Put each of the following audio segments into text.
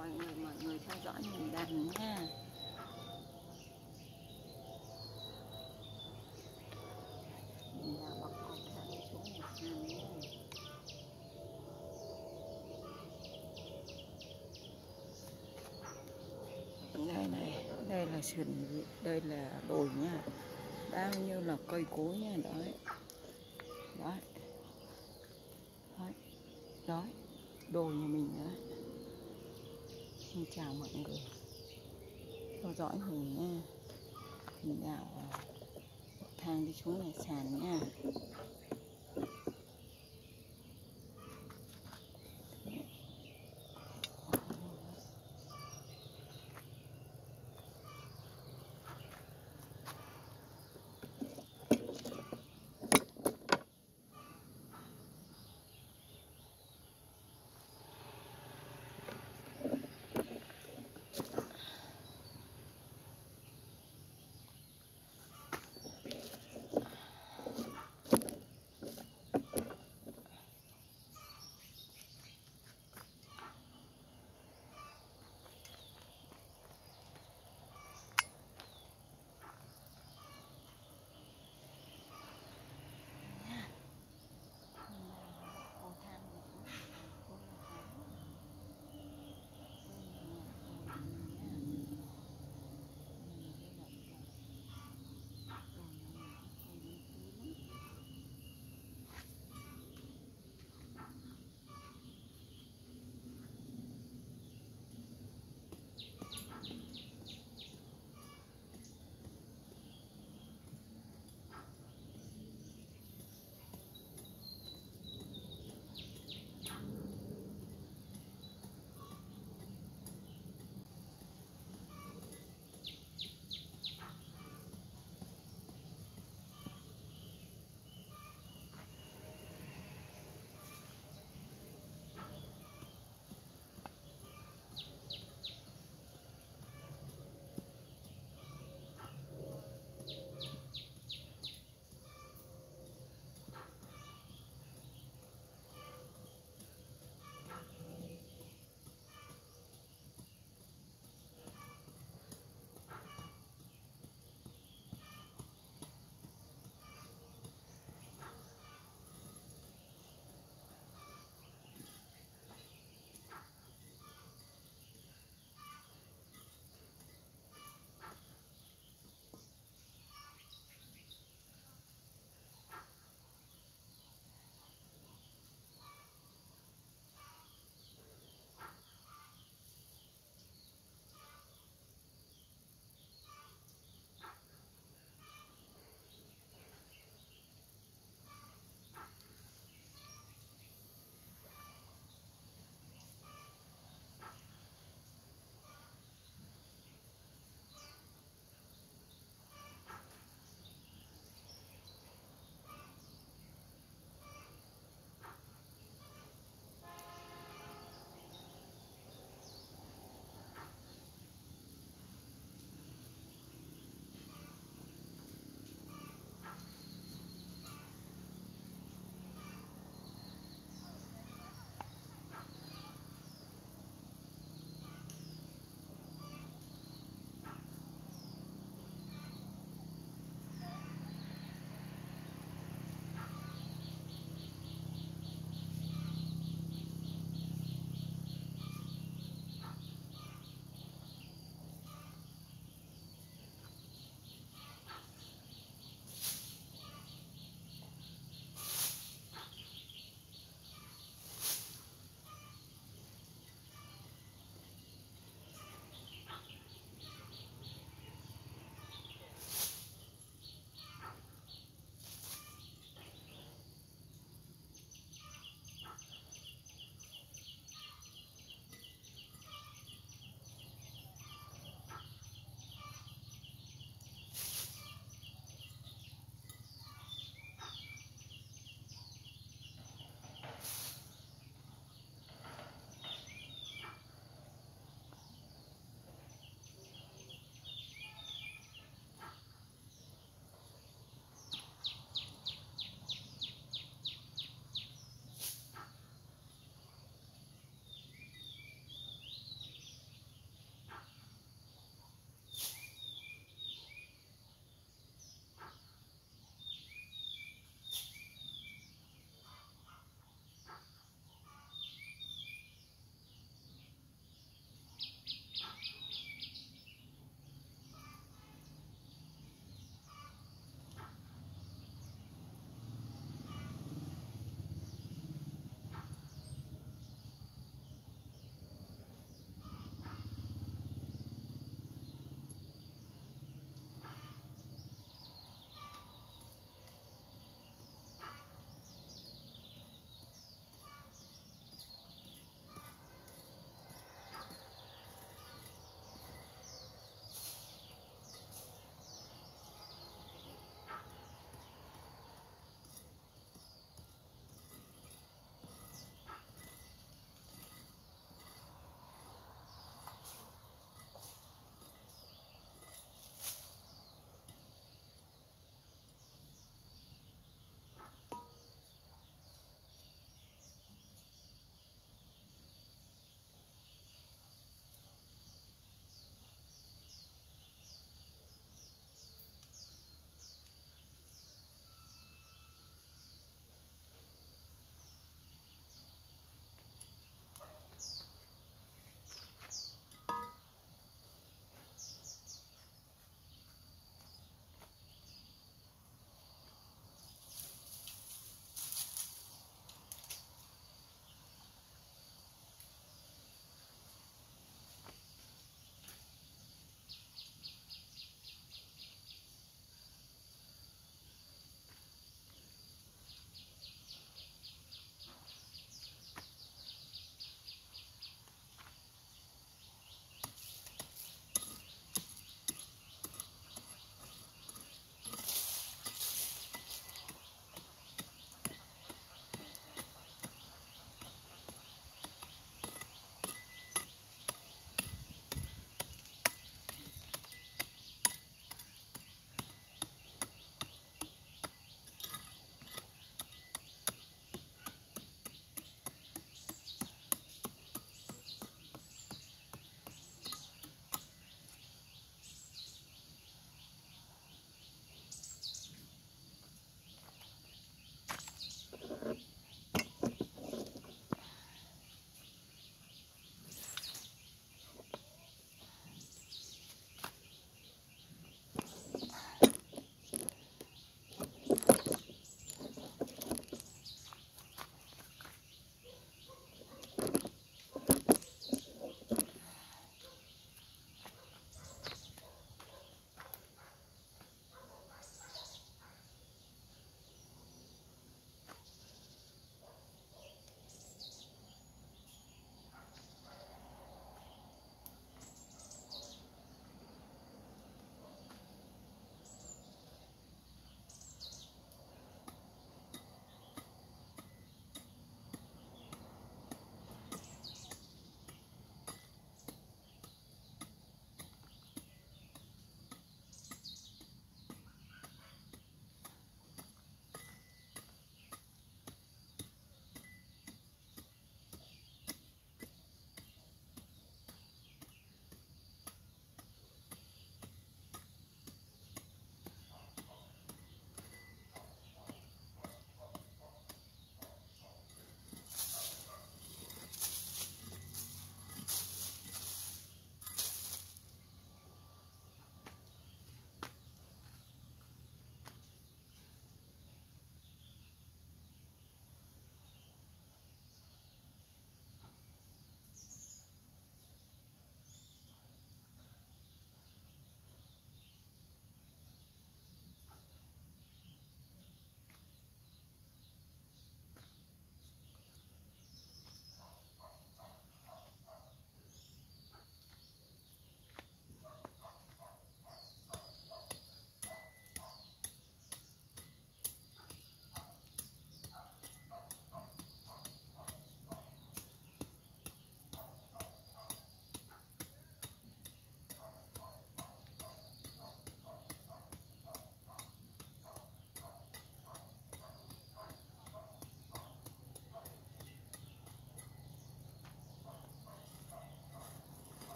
mọi người theo dõi mình đàn nha. Đây này, đây là sườn, đây là đồi nha, bao nhiêu là cây cối nha, đấy, đấy, đấy, đấy, đồi nhà mình đấy. Xin chào mọi người, theo dõi mình nha, mình đào thang đi xuống nhà sàn nha.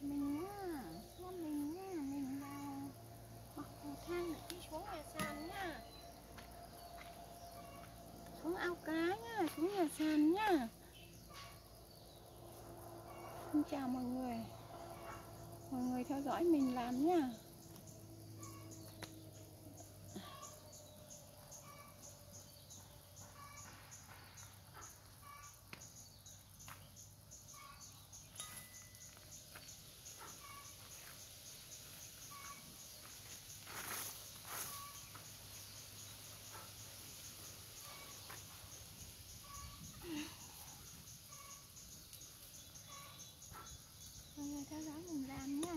mình nha, con mình nha, mình vào mặc cầu thang để đi xuống nhà sàn nha, xuống ao cá nha, xuống nhà sàn nha. Xin chào mọi người theo dõi mình làm nha. Theo dõi mình làm nha.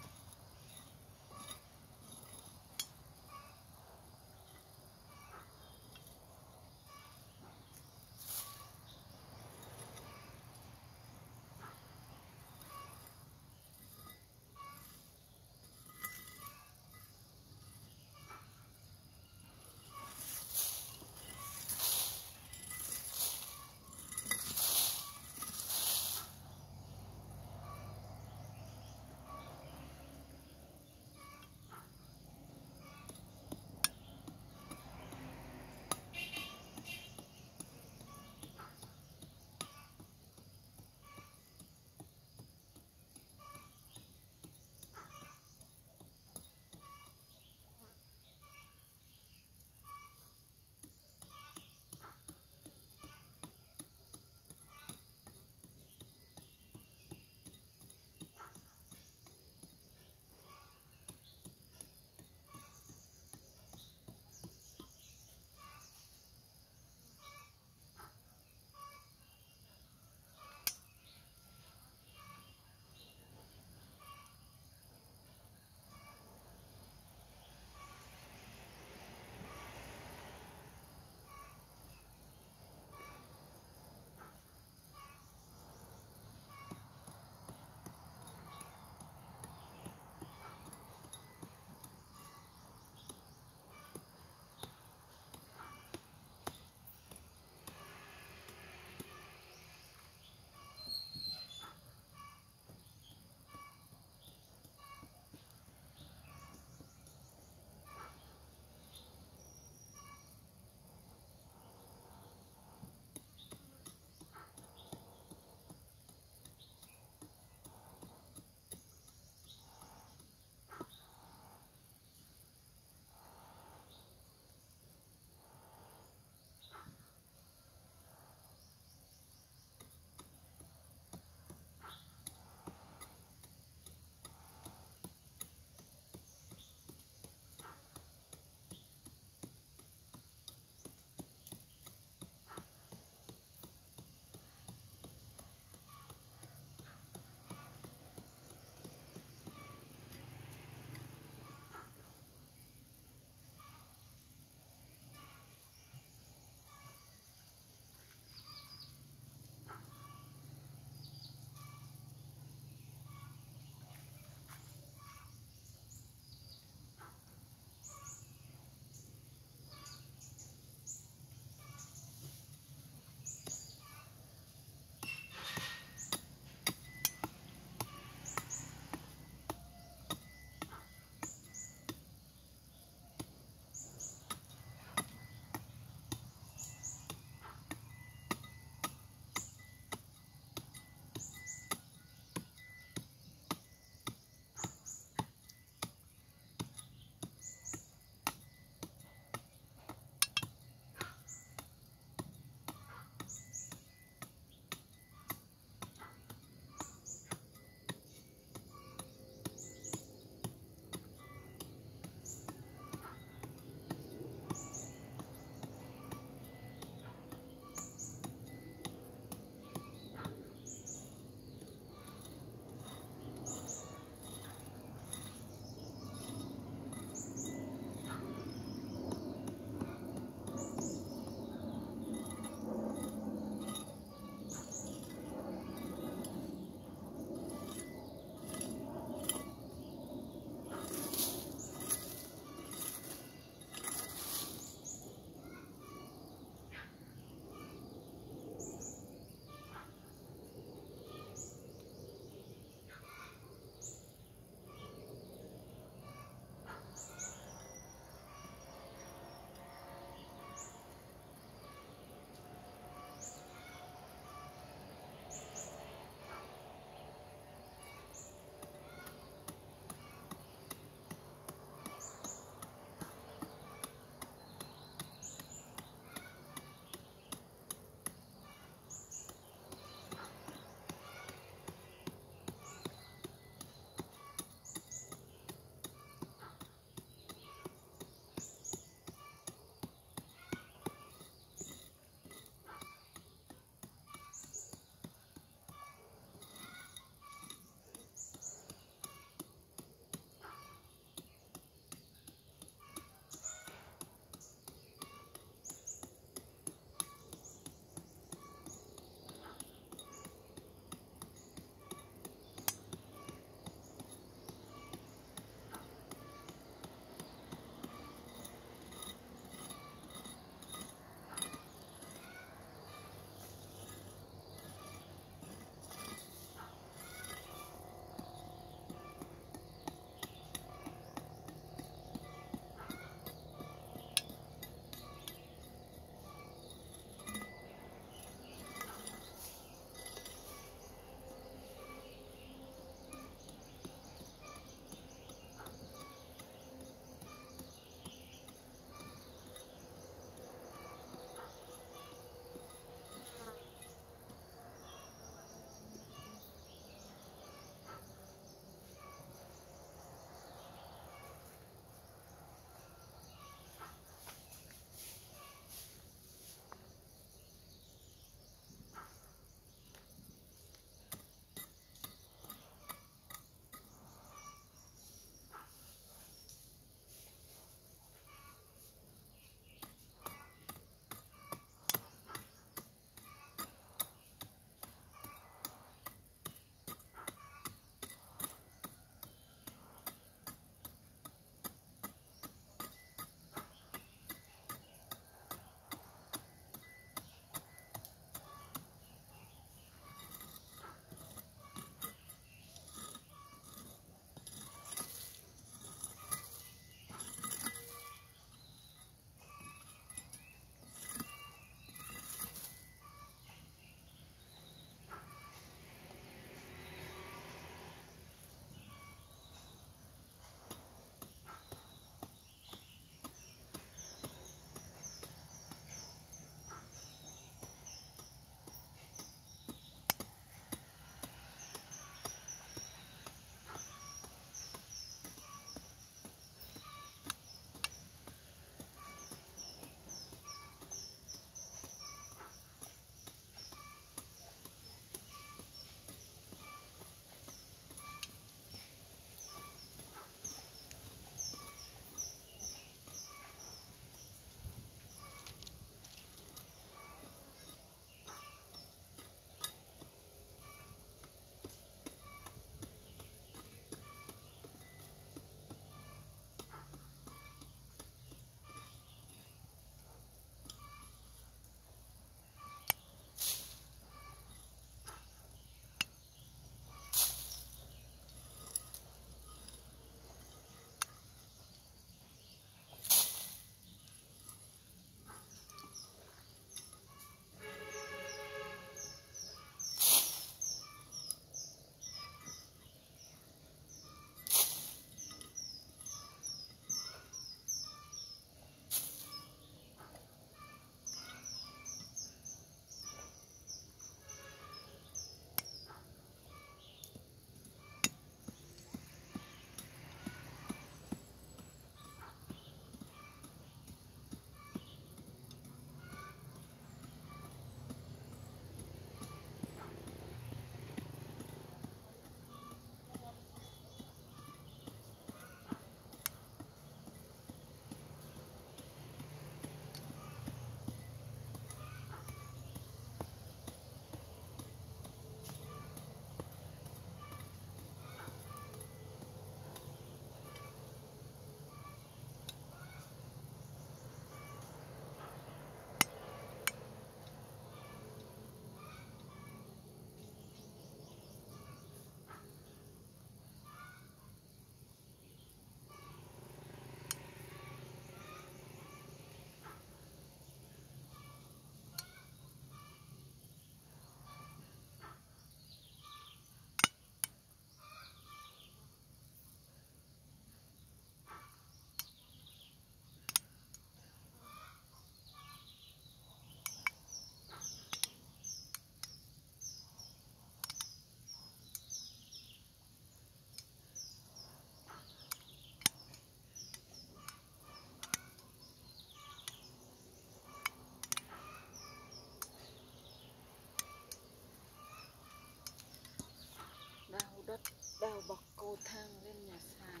bậc cầu thang lên nhà sàn.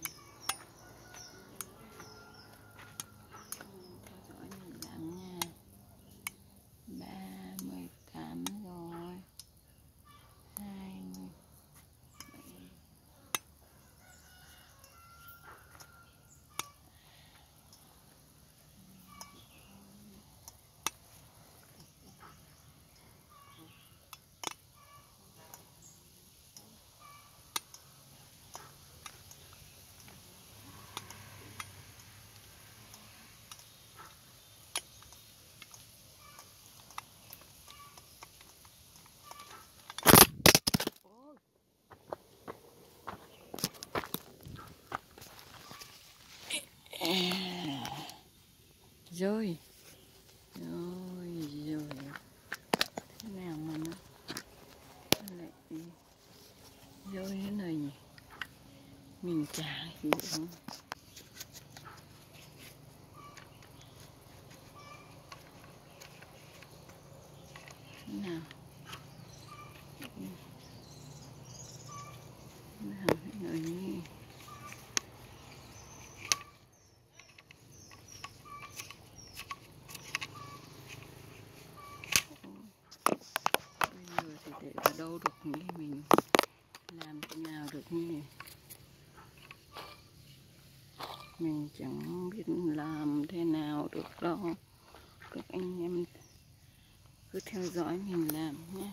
Theo dõi nhìn lặng nha. 3, 18 rồi. 27. Rồi, rồi, thế nào mà nó lại rơi thế này nhỉ? Mình chả hiểu không? Thế nào? Đâu được nghĩ mình làm thế nào được như này. Mình chẳng biết làm thế nào được đâu. Các anh em cứ theo dõi mình làm nhé.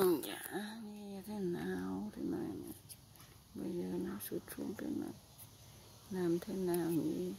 Ông dạ như thế nào bây giờ nó sụt xuống thế nào, làm thế nào nhỉ?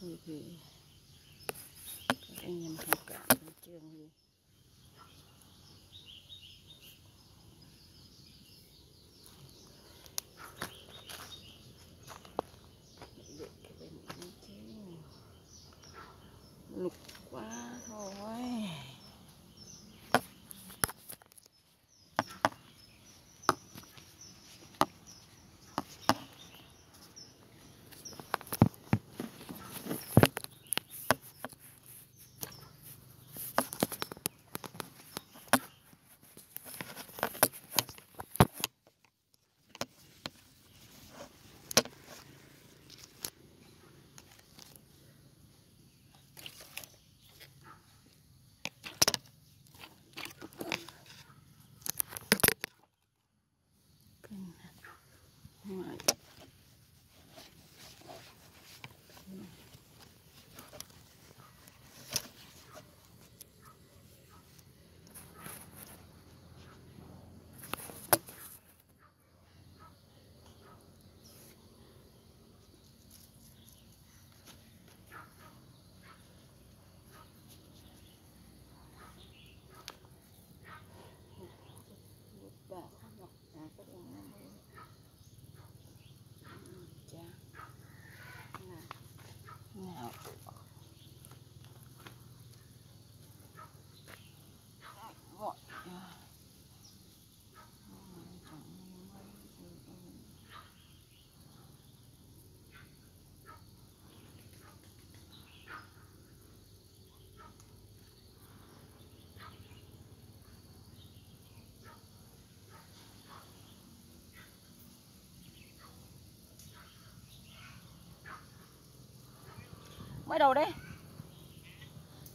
Thôi thì các anh em thông cảm với Trương đi. Lục quá thôi. Mới đầu đấy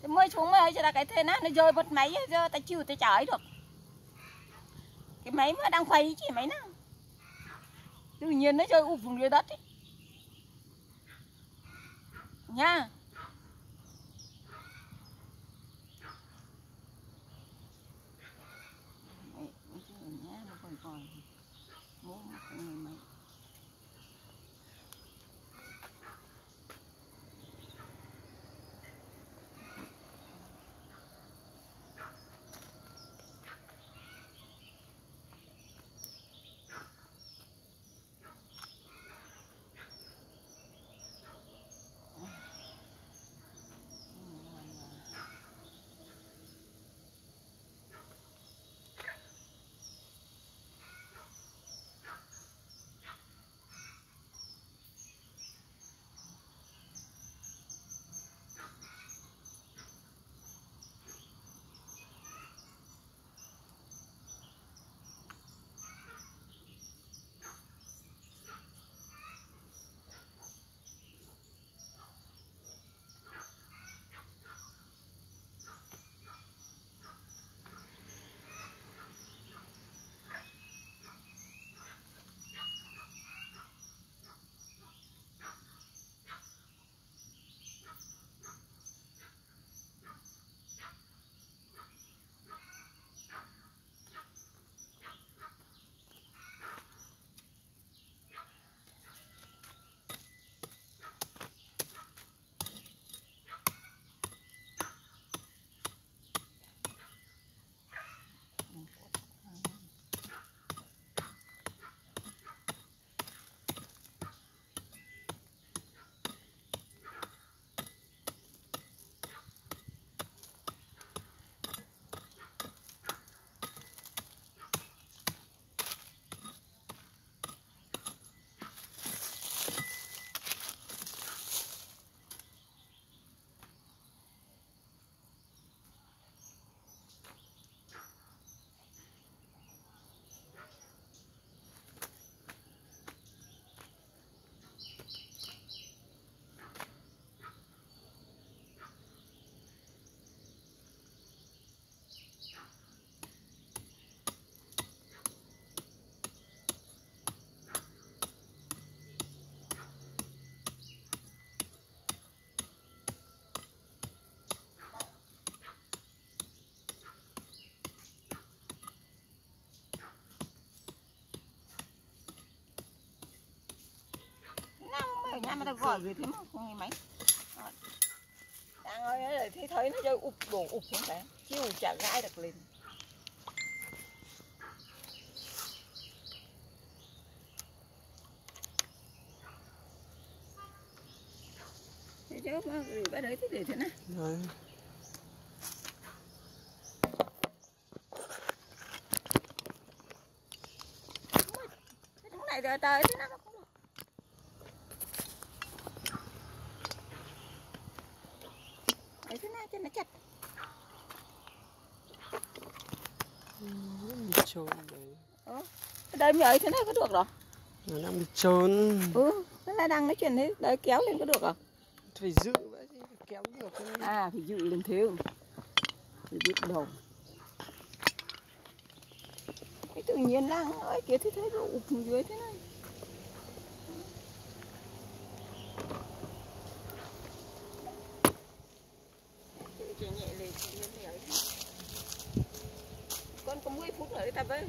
thì mới xuống mới cho là cái thế nát nó rơi bật máy giờ ta chịu ta chở được cái máy mà đang quay chỉ máy nào tự nhiên nó rơi ụp vùng dưới đất ấy. Nha mà ta gọi gì thế mà không nghe máy. Đang ơi thì thấy nó chơi ụp đổ ụp xuống đấy, chiêu chả gai được lên. Thế chứ rồi bắt đấy thì để thế này. Rồi. Cái này giờ tới thế nó. Để thế này cho nó chặt. Bị trốn đấy. Đây mình ấy thế này có được rồi. Nó đang bị trốn. Ừ, nó là đang nói chuyện đấy, đấy kéo lên có được không? Phải giữ vậy chứ, kéo được không? À, phải giữ lên thế không? Phải biết đầu. Cái tự nhiên đang ơi kia thế thấy nó ụp dưới thế này. Con có 10 phút nữa đi ta về.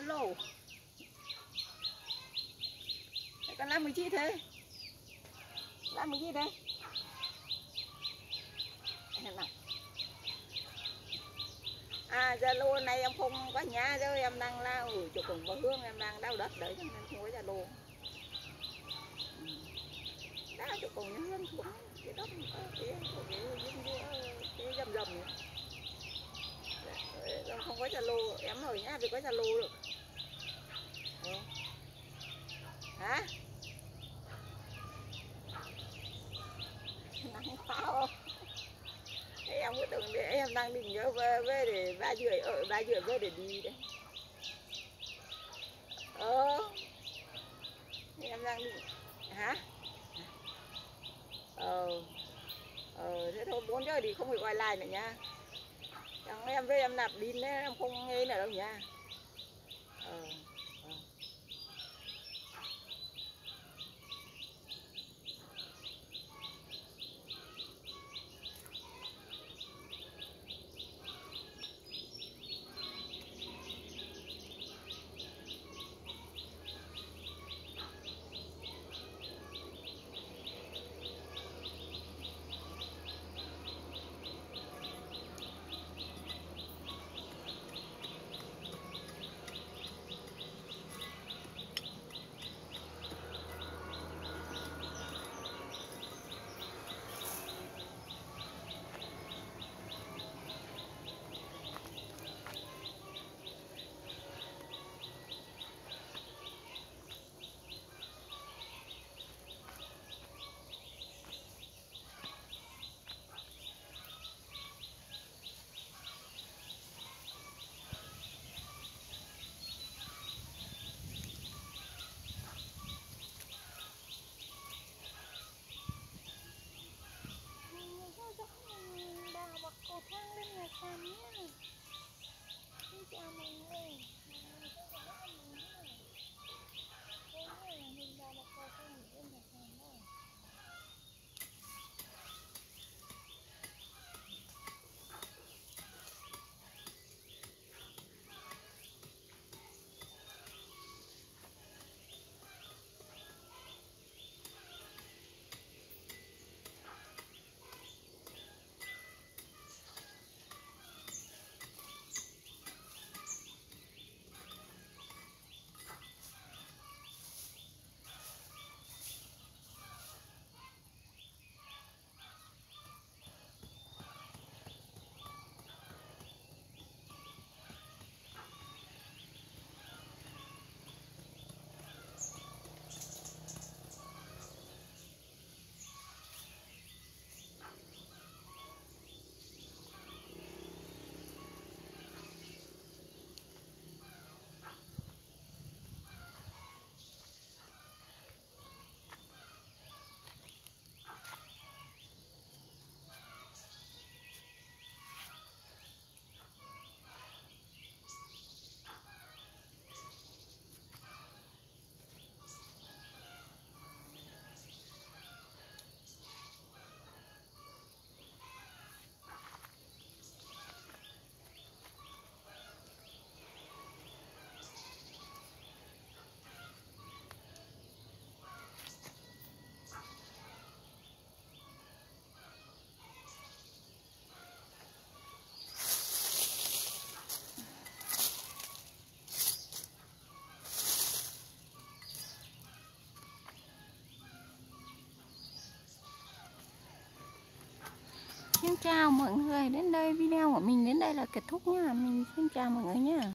alo. Con làm cái gì thế? Làm cái gì đây? À, Zalo này em không có nhà rồi, em đang lao chỗ cùng bà Hương, em đang đau đất đấy, cho nên không có Zalo. Đau chỗ cùng nhà Hương xuống, cái đất cái dầm dầm. Em không có Zalo, em ở nhà vì có Zalo được. Hả? Nắng quá không? Em cứ tưởng để em đang định nhớ về để 3 rưỡi ở 3 rưỡi về để đi đấy. Em đang định hả? Thế thôi 4 giờ thì không bị gọi lại nữa nha. Chẳng em về em nạp pin đấy em không nghe nữa đâu nha. Xin chào mọi người, đến đây video của mình đến đây là kết thúc nha. Mình xin chào mọi người nha.